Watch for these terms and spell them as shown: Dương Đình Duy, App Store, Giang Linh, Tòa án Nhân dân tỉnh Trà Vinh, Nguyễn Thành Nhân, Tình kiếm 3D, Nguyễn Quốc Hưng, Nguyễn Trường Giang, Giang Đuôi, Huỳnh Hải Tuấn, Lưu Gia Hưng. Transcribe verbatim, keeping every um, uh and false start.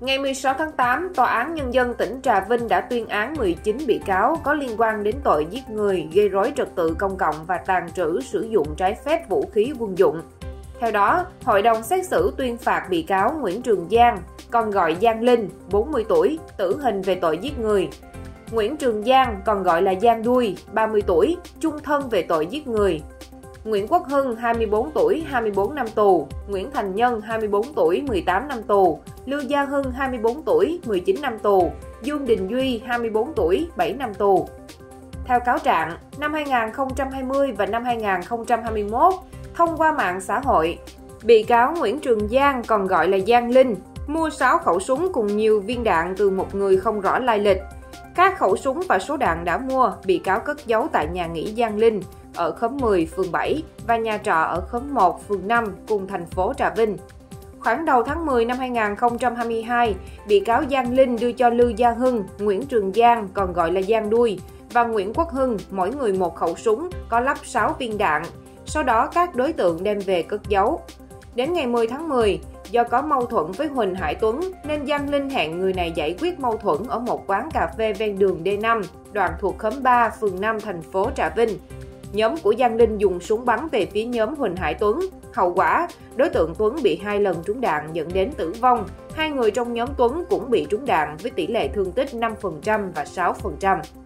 Ngày mười sáu tháng tám, Tòa án Nhân dân tỉnh Trà Vinh đã tuyên án mười chín bị cáo có liên quan đến tội giết người, gây rối trật tự công cộng và tàng trữ sử dụng trái phép vũ khí quân dụng. Theo đó, hội đồng xét xử tuyên phạt bị cáo Nguyễn Trường Giang, còn gọi Giang Linh, bốn mươi tuổi, tử hình về tội giết người. Nguyễn Trường Giang, còn gọi là Giang Đuôi, ba mươi tuổi, chung thân về tội giết người. Nguyễn Quốc Hưng, hai mươi tư tuổi, hai mươi tư năm tù. Nguyễn Thành Nhân, hai mươi tư tuổi, mười tám năm tù. Lưu Gia Hưng, hai mươi tư tuổi, mười chín năm tù. Dương Đình Duy, hai mươi tư tuổi, bảy năm tù. Theo cáo trạng, năm hai nghìn không trăm hai mươi và năm hai nghìn không trăm hai mươi mốt, thông qua mạng xã hội, bị cáo Nguyễn Trường Giang, còn gọi là Giang Linh, mua sáu khẩu súng cùng nhiều viên đạn từ một người không rõ lai lịch. Các khẩu súng và số đạn đã mua, bị cáo cất giấu tại nhà nghỉ Giang Linh ở khóm mười, phường bảy và nhà trọ ở khóm một, phường năm, cùng thành phố Trà Vinh. Khoảng đầu tháng mười năm hai nghìn không trăm hai mươi hai, bị cáo Giang Linh đưa cho Lưu Gia Hưng, Nguyễn Trường Giang, còn gọi là Giang Đuôi, và Nguyễn Quốc Hưng mỗi người một khẩu súng có lắp sáu viên đạn. Sau đó các đối tượng đem về cất giấu. Đến ngày mười tháng mười, do có mâu thuẫn với Huỳnh Hải Tuấn nên Giang Linh hẹn người này giải quyết mâu thuẫn ở một quán cà phê ven đường D năm, đoạn thuộc khóm ba, phường năm, thành phố Trà Vinh. Nhóm của Giang Linh dùng súng bắn về phía nhóm Huỳnh Hải Tuấn. Hậu quả, đối tượng Tuấn bị hai lần trúng đạn dẫn đến tử vong. Hai người trong nhóm Tuấn cũng bị trúng đạn với tỷ lệ thương tích năm phần trăm và sáu phần trăm.